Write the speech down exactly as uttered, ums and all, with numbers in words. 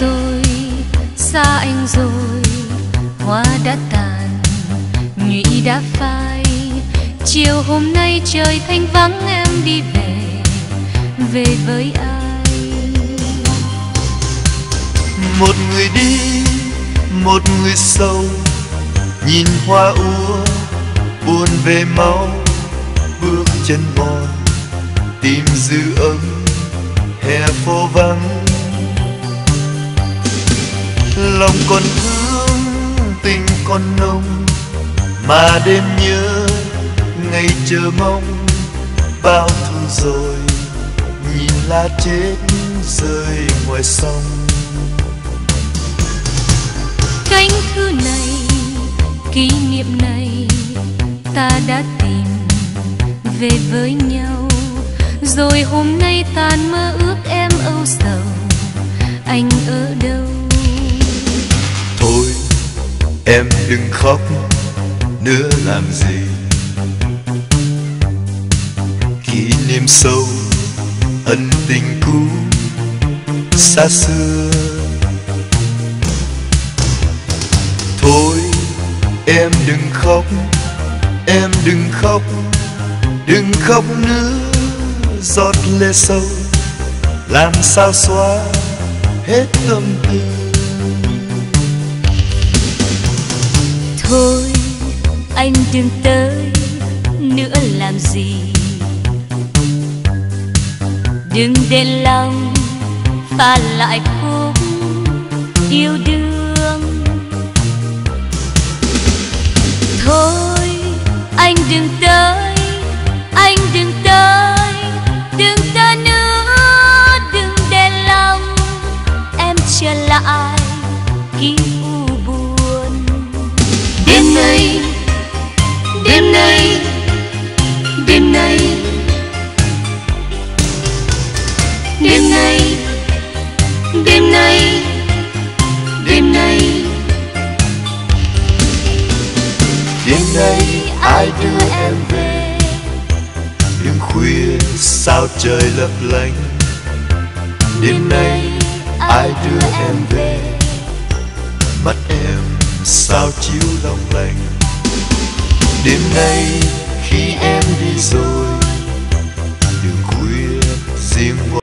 rồi, xa anh rồi, hoa đã tàn, nhụy đã phai. Chiều hôm nay trời thanh vắng, em đi về, về với ai? Một người đi, một người sầu, nhìn hoa úa buồn về máu, bước chân mòn tìm dư âm hè phố vắng. Lòng còn thương, tình còn nồng, mà đêm nhớ ngày chờ mong. Bao thu rồi nhìn lá chết rơi ngoài sông. Cánh thư này, kỷ niệm này, ta đã tìm về với nhau. Rồi hôm nay tàn mơ ước, em âu sầu, anh ở đâu? Thôi em đừng khóc nữa làm gì, kỷ niệm sâu ân tình cũ xa xưa. Thôi em đừng khóc, em đừng khóc, đừng khóc nữa. Giọt lệ sâu làm sao xóa hết tâm tư. Thôi anh đừng tới nữa làm gì, đừng để lòng pha lại khúc yêu đương. Thôi anh đừng tới, anh đừng tới, đừng tới nữa, đừng để lòng em trở lại ký u buồn. Đêm nay, đêm nay, đêm nay, đêm nay, đêm nay, đêm nay, đêm nay ai đưa em về? Đêm khuya sao trời lấp lánh. Đêm nay ai đưa em về? Mắt em sao chiếu long lanh. Đêm nay khi em đi rồi, đường khuya riêng